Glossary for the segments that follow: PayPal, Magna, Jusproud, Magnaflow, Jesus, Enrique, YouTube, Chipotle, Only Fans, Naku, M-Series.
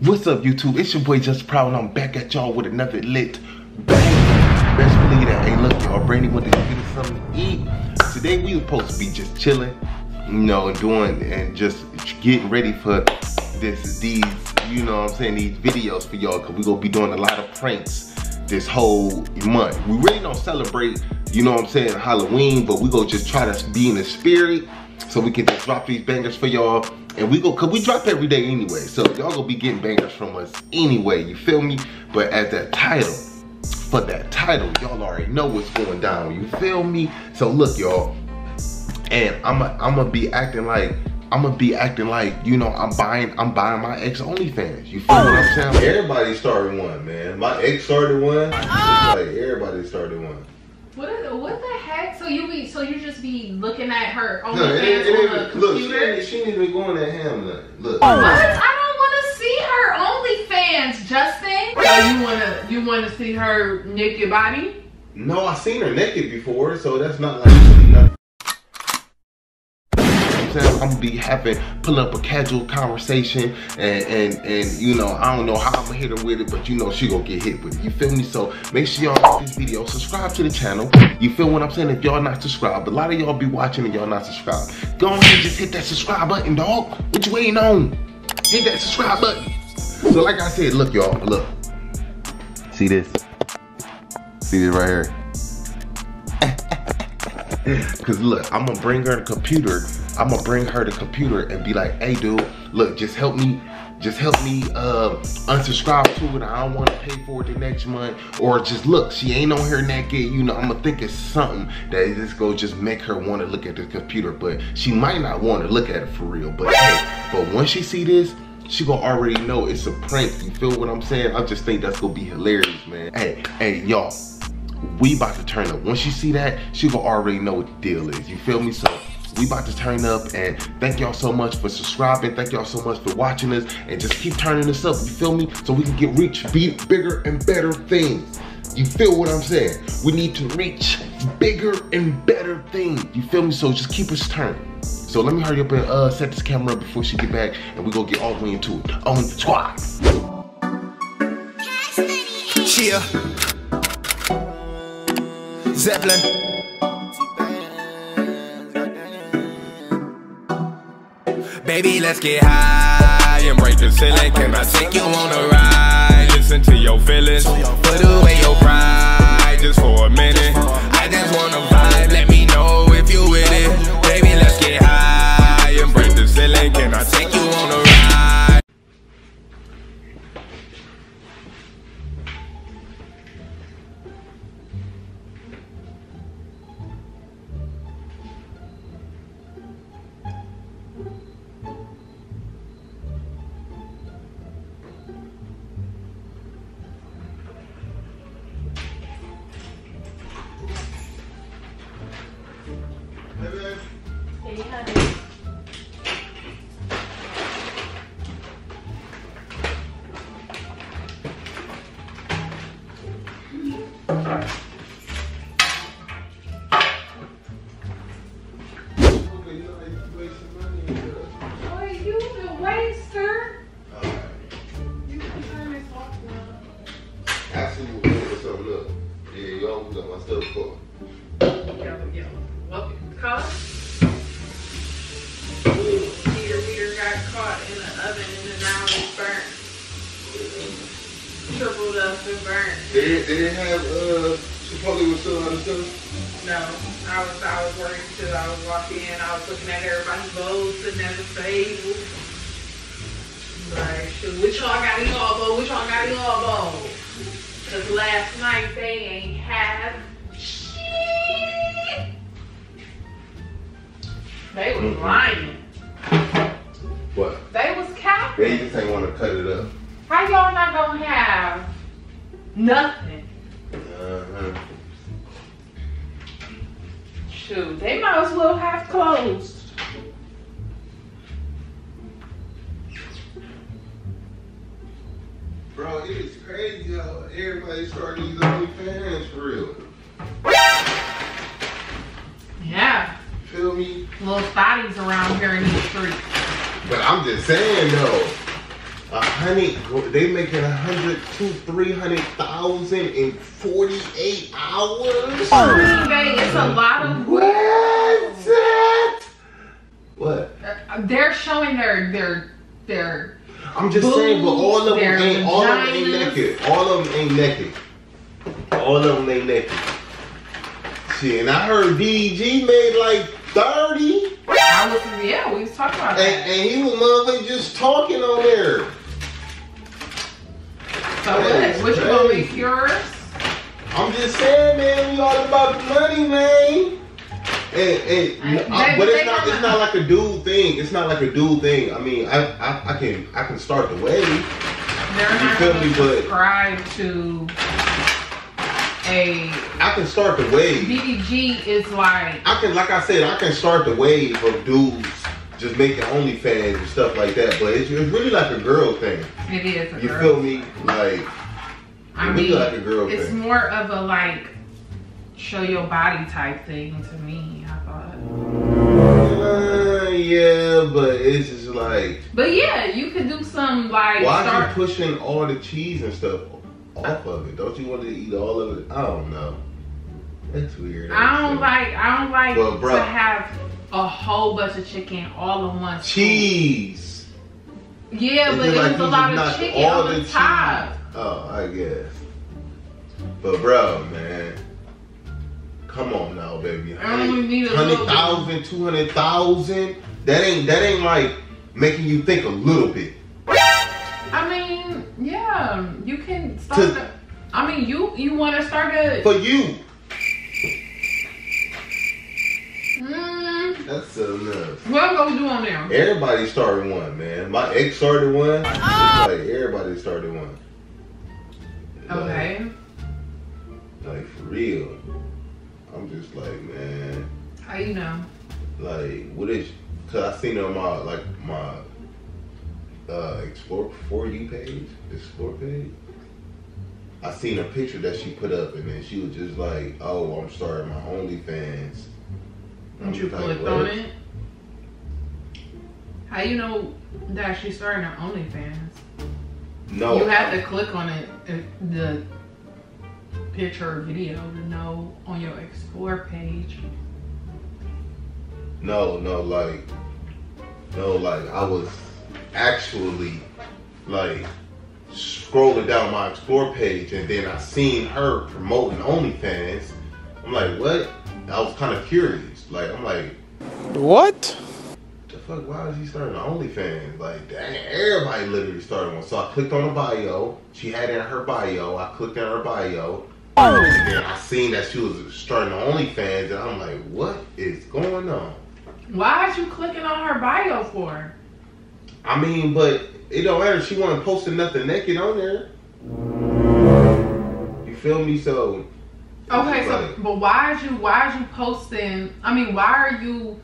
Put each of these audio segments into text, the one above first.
What's up, YouTube? It's your boy Just Proud, and I'm back at y'all with another lit bang. Best believe that. Hey, look, y'all, Brandy went to get us something to eat. Today we were supposed to be just chilling, you know, and just getting ready for these, you know what I'm saying, these videos for y'all, because we're gonna be doing a lot of pranks this whole month. We really don't celebrate, you know what I'm saying, Halloween, but we gonna just try to be in the spirit so we can just drop these bangers for y'all. And we go, cause we drop every day anyway, so y'all gonna be getting bangers from us anyway, you feel me? But as that title, for that title, y'all already know what's going down, you feel me? So look, y'all, and I'm gonna be acting like, you know, I'm buying my ex OnlyFans. You feel what I'm saying? Everybody started one, man. My ex started one. Like everybody started one. What the heck? So you just be looking at her on the OnlyFans? Look, she ain't even going at him. Look. What? I don't want to see her OnlyFans, Justin. So you wanna see her naked body? No, I seen her naked before, so that's not like nothing. I'm gonna be having pull up a casual conversation and you know, I don't know how I'm gonna hit her with it, but you know she gonna get hit with it, you feel me? So make sure y'all like this video, subscribe to the channel, you feel what I'm saying? If y'all not subscribed, a lot of y'all be watching and y'all not subscribed, go ahead and just hit that subscribe button, dog. What you waiting on? Hit that subscribe button. So like I said, look, y'all, look, see this right here. Cause look, I'm gonna bring her the computer and be like, hey dude, look, just help me unsubscribe to it. I don't wanna pay for it the next month. Or just look, she ain't on here naked, you know, I'm gonna think it's something that is just gonna just make her wanna look at the computer. But she might not wanna look at it for real. But hey, but once she see this, she gonna already know it's a prank. You feel what I'm saying? I just think that's gonna be hilarious, man. Hey, y'all. We about to turn up. Once you see that, she gonna already know what the deal is. You feel me? So we about to turn up, and thank y'all so much for subscribing. Thank y'all so much for watching us, and just keep turning this up. You feel me? So we can get reach, beat bigger and better things. You feel what I'm saying? We need to reach bigger and better things. You feel me? So just keep us turning. So let me hurry up and set this camera up before she get back, and we gonna get all the way into it. On squad. Cheer. Zeppelin. Baby, let's get high and break the ceiling. Can I take you on a ride? Listen to your feelings. Put away your pride just for a minute. I just wanna vibe. Let me know if you with it. Baby, let's get high and break the ceiling. Can I take you on a ride? They didn't have Chipotle with still other stuff? No. I was worried because I was walking in, I was looking at everybody's bowls sitting at the table. Like, shoot, which y'all got in all bowls? Cause last night they ain't have shit. They was lying. What? They was capping. They just ain't wanna cut it up. How y'all not gonna have nothing? Shoot, they might as well have closed. Bro, it is crazy how everybody started these OnlyFans for real. Yeah. Feel me? Little thotties around here in the street. But I'm just saying though. 100, they making 100 to 300,000 in 48 hours. It's a lot of what? They're showing their I'm just saying, but all of them ain't naked. All of them ain't naked. All of them ain't naked. Shit, and I heard DG made like 30. Yeah, we was talking about that. And he was motherfucking just talking on there. So what? Which one is yours? I'm just saying, man, we all about the money, man. But it's not like a dude thing. It's not like a dude thing. I mean, I can start the wave. They're not going to subscribe to a. I can start the wave. DDG is like. I can start the wave of dudes just making OnlyFans and stuff like that. But it's really like a girl thing. It is. A girl feel me? Like. I mean, like a girl thing. It's more of a like show your body type thing to me. Yeah, but it's just like. But yeah, you could do some like. Why are you pushing all the cheese and stuff off of it? Don't you want to eat all of it? I don't know. That's weird. I don't like to have a whole bunch of chicken all in one. Cheese. Yeah, but it was a lot of chicken on the top. Oh, I guess. But bro, man. Come on now, baby. 100,000, 200,000. That ain't like making you think a little bit. I mean, yeah, you can start. I mean, you want to start a for you. That's enough. What I'm gonna do on there? Everybody started one, man. My ex started one. Oh. Like everybody started one. Okay. Like for real. I'm just like, man. How you know? Like, what is? Cause I seen it on my explore for you page, explore page. I seen a picture that she put up, and then she was just like, "Oh, I'm starting my OnlyFans." Did you click on it? How you know that she's starting her OnlyFans? No, you have to click on it. The picture or video to know on your explore page. No, like I was actually like scrolling down my explore page and then I seen her promoting OnlyFans. I'm like, what? I was kind of curious. Like, I'm like, what the fuck? Why is he starting OnlyFans? Like, dang, everybody literally started one. So I clicked on the bio. She had in her bio. I clicked on her bio. And then I seen that she was starting OnlyFans, and I'm like, what is going on? Why are you clicking on her bio for? I mean, but it don't matter. She wasn't posting nothing naked on there. You feel me? So okay, so like, but why are you posting? I mean, why are you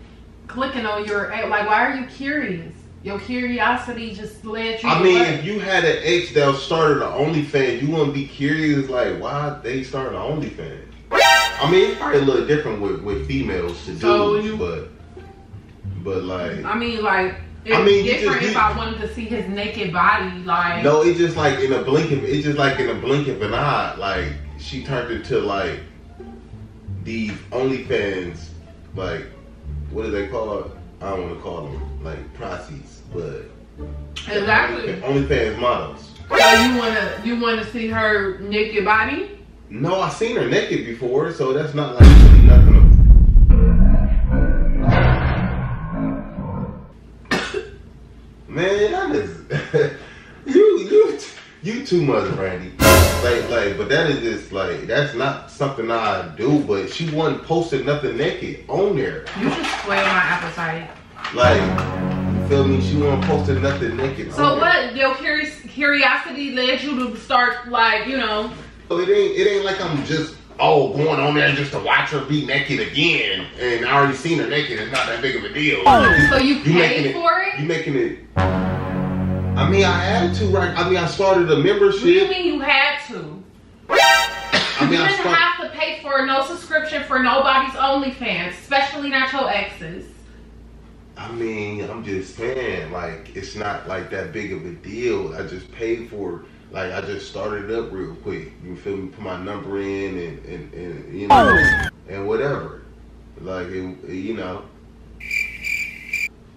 clicking on your like? Why are you curious? Your curiosity just led you. I mean, if you had an ex that started an OnlyFans, you wouldn't be curious like why they started an OnlyFans. I mean, it's probably a little different with females to do, but like. I mean, like it's different if I wanted to see his naked body, like. No, it's just like in a blink of an eye, like she turned into like these OnlyFans, like what do they call it? I don't want to call them like proxies, but exactly OnlyFans models. So you wanna see her naked body? No, I seen her naked before, so that's not like really nothing. Man, that is you too much, Randy. Like, but that is just like that's not something I do. But she wasn't posting nothing naked on there. You just spoiled my appetite. Like, you feel me? She wasn't posting nothing naked. So on what? Your curiosity led you to start, like, you know. Well, it ain't like I'm just going on there just to watch her be naked again. And I already seen her naked. It's not that big of a deal. Oh, so you paid for it? You making it? I mean, I had to, right? I mean, I started a membership. What do you mean you had to? I mean, you didn't have to pay for no subscription for nobody's OnlyFans, especially not your exes. I mean, I'm just saying, like, it's not like that big of a deal. I just paid for it. Like, I just started it up real quick. You feel me? Put my number in and you know, and whatever. Like, you know.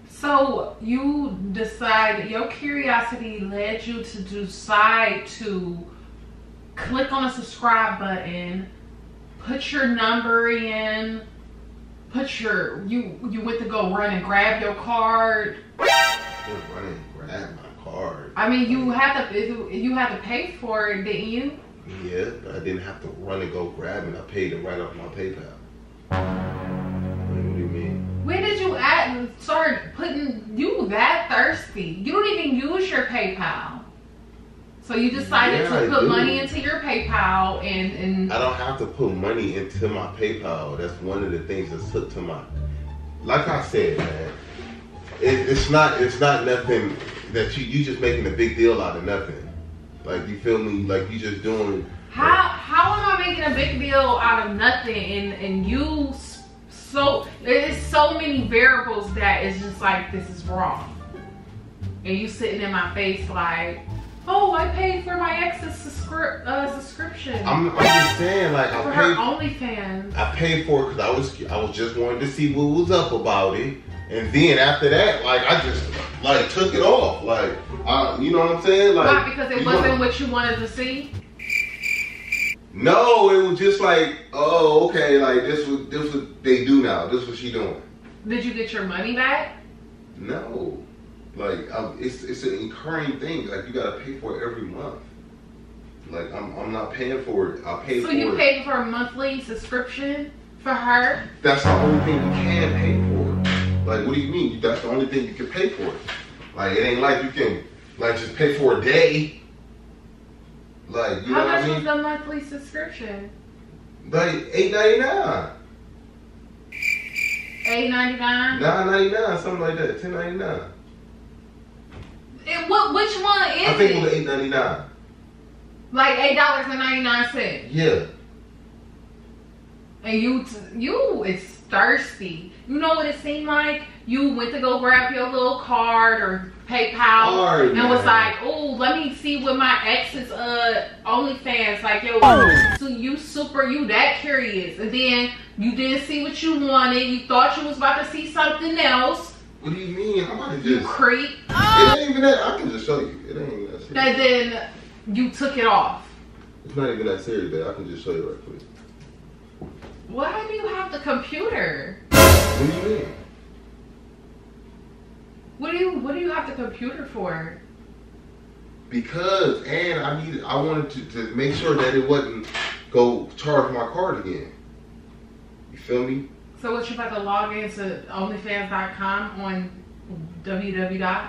So you decide, your curiosity led you to decide to click on the subscribe button, put your number in, put your, you went to go run and grab your card. Run and grab my card. I mean, you had to pay for it, didn't you? Yeah, I didn't have to run and go grab it. I paid it right off my PayPal. What do you mean? When did you start putting, you that thirsty? You don't even use your PayPal. So you decided to put money into your PayPal and I don't have to put money into my PayPal. That's one of the things that's hooked to my, like I said, man. It's not nothing that you just making a big deal out of nothing. Like, you feel me? Like, you just doing. How am I making a big deal out of nothing? And you, so there's so many variables that it's just like, this is wrong. And you sitting in my face like, oh, I paid for my ex's subscription. I'm just saying, like, I paid for Only Fans. I paid for it because I was just wanting to see what was up about it, and then after that, like, I just like took it off, like, you know what I'm saying? Like, why? Because it wasn't what you wanted to see. No, it was just like, oh, okay, like this what they do now. This what she doing. Did you get your money back? No. Like, it's an incurring thing. Like, you gotta pay for it every month. Like, I'm not paying for it. I pay for it. So you paid for a monthly subscription for her? That's the only thing you can pay for. Like, what do you mean? That's the only thing you can pay for. Like, it ain't like you can, like, just pay for a day. Like, you know what I mean? How much was the monthly subscription? Like, $8.99. $8.99? $9.99, something like that. $10.99. Which one is it? I think it was $8.99. Like $8.99. Yeah. And you is thirsty. You know what it seemed like? You went to go grab your little card or PayPal and was like, oh, let me see what my ex's OnlyFans, like, yo, so you that curious. And then you didn't see what you wanted. You thought you was about to see something else. What do you mean? I'm about to just... You creep. It ain't even that. I can just show you. It ain't even that serious. And then you took it off. It's not even that serious, but I can just show you right quick. Why do you have the computer? What do you mean? What do you have the computer for? Because, and I wanted to make sure that it wasn't go charge my card again. You feel me? So what, you about to log into OnlyFans.com on www.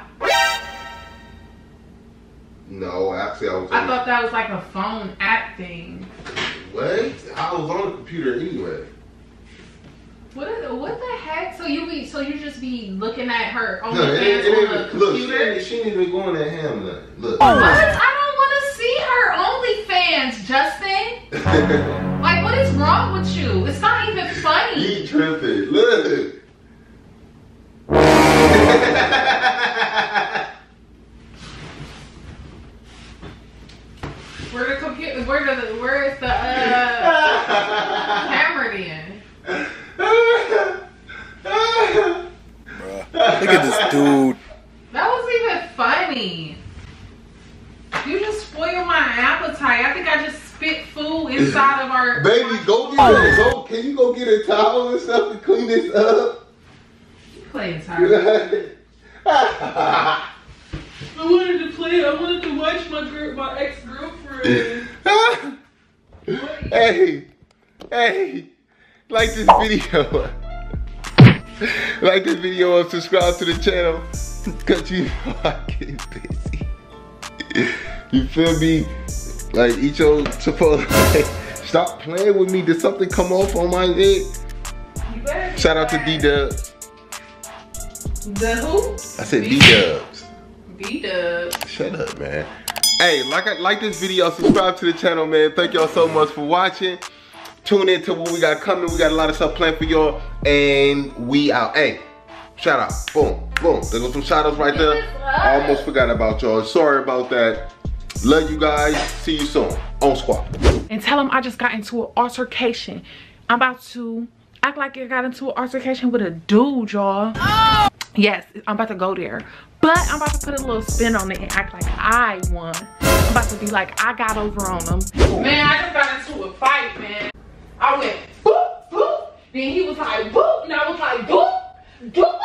No, actually, I thought that was like a phone app thing. What? I was on the computer anyway. What the heck? So you just be looking at her OnlyFans on the computer? Look, she didn't even go in that ham nut. Look. What? I don't want to see her OnlyFans, Justin. Like, what is wrong with you? It's not even funny. He tripping. Look. Where the computer? Where is the camera then? Look at this dude. That wasn't even funny. You just spoiled my appetite. I think I just spit food inside of our baby. Go get it. Can you go get a towel and stuff to clean this up? You playing tired? I wanted to play. I wanted to watch my ex girlfriend. Hey, like this video. Like this video and subscribe to the channel because you know I get busy. You feel me? Like, eat your Chipotle. Stop playing with me. Did something come off on my head? Shout out to D-Dubs. The who? I said D-Dubs. D-Dubs. Shut up, man. Hey, like this video. Subscribe to the channel, man. Thank y'all so much for watching. Tune in to what we got coming. We got a lot of stuff planned for y'all. And we out. Hey. Shout out. Boom. Boom. There goes some shout outs right there. I almost forgot about y'all. Sorry about that. Love you guys. See you soon. On Squad. And tell them I just got into an altercation. I'm about to act like I got into an altercation with a dude, y'all. Oh. Yes, I'm about to go there. But I'm about to put a little spin on it and act like I won. I'm about to be like, I got over on them. Man, I just got into a fight, man. I went boop, boop. Then he was like boop. And I was like boop, boop.